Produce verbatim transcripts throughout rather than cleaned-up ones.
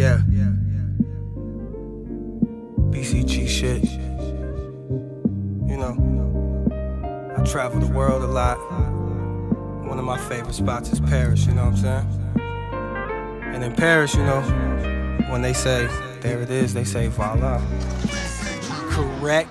Yeah, yeah, B C G shit. You know, I travel the world a lot. One of my favorite spots is Paris, you know what I'm saying? And in Paris, you know, when they say, there it is, they say, voila. Correct.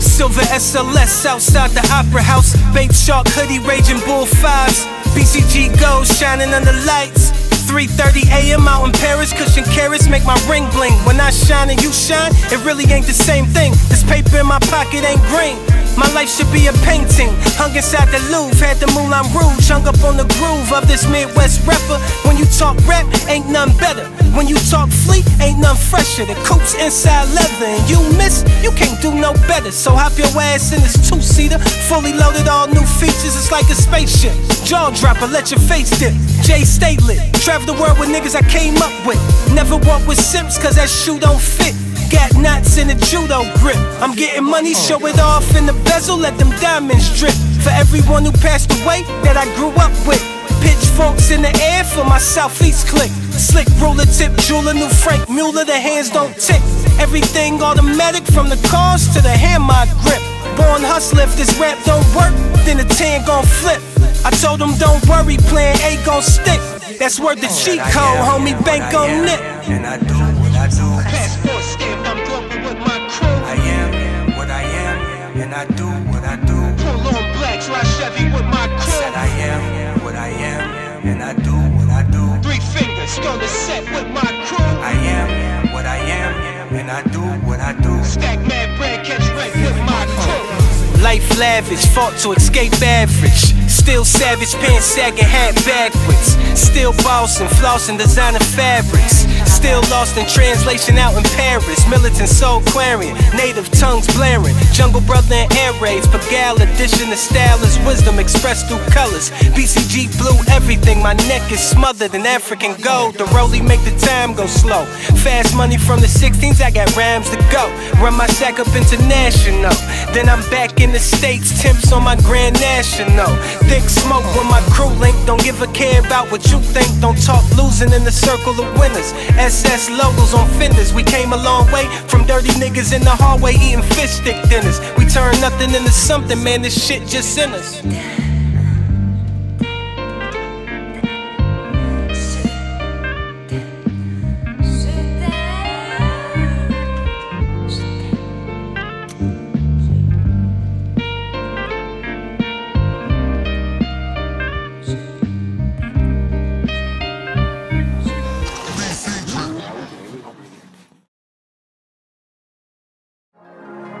Silver S L S outside the Opera House. Bain shark hoodie, raging bull fives. B C G gold shining under lights. three thirty a m out in Paris, cushion carrots make my ring bling. When I shine and you shine, it really ain't the same thing. This paper in my pocket ain't green. My life should be a painting. Hung inside the Louvre, had the Moulin Rouge. Hung up on the groove of this Midwest rapper. When you talk rap, ain't none better. When you talk fleet, ain't none fresher. The coupe's inside leather, and you miss, you can't do no better. So hop your ass in this two-seater, fully loaded, all new features. It's like a spaceship. Jaw dropper, let your face dip. Jay Statelet, travel the world with niggas I came up with. Never walk with simps, cause that shoe don't fit. Got knots in a judo grip. I'm getting money, show it off in the bezel, let them diamonds drip. For everyone who passed away that I grew up with. Pitchforks in the air for my Southeast clique. Slick ruler tip jeweler, new Frank Mueller, the hands don't tick. Everything automatic from the cars to the hammer I grip. Born hustler, if this rap don't work, then the tan gon' flip. I told them don't worry, plan A gon' stick. That's worth the cheat code, homie, bank on nip. And I do what I do. Passport skipped, I'm global with my crew. I am what I am, and I do what I do. Pull on black, ride Chevy with my crew. I said I am what I am, and I do what I do. Three fingers, gonna set with my crew. I am what I am, and I do what I do. Stack mad bread, catch red with my crew. Life lavish, fought to escape average. Still savage, pants sagging, hat backwards. Still bossing, flossing, designer fabrics. Still lost in translation out in Paris. Militant soul clarion, native tongues blaring. Jungle brother and air raids, Pagal edition. The style is wisdom expressed through colors. B C G blue everything, my neck is smothered in African gold. The rollie make the time go slow. Fast money from the sixteens, I got rhymes to go. Run my sack up international, then I'm back in the States, temps on my Grand National. Thick smoke with my crew link, don't give a care about what you think. Don't talk losing in the circle of winners. S S logos on fenders. We came a long way from dirty niggas in the hallway eating fish stick dinners. We turned nothing into something, man, this shit just in us.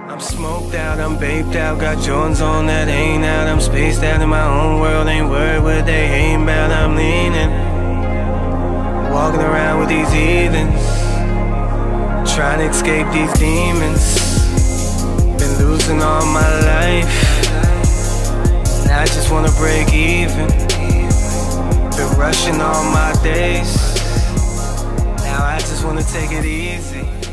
I'm smoked out, I'm vaped out, got Jordans on that ain't out. I'm spaced out in my own world, ain't worried what they aim about. I'm leaning, walking around with these heathens, trying to escape these demons. Been losing all my life, and I just wanna break even. Been rushing all my days, now I just wanna take it easy.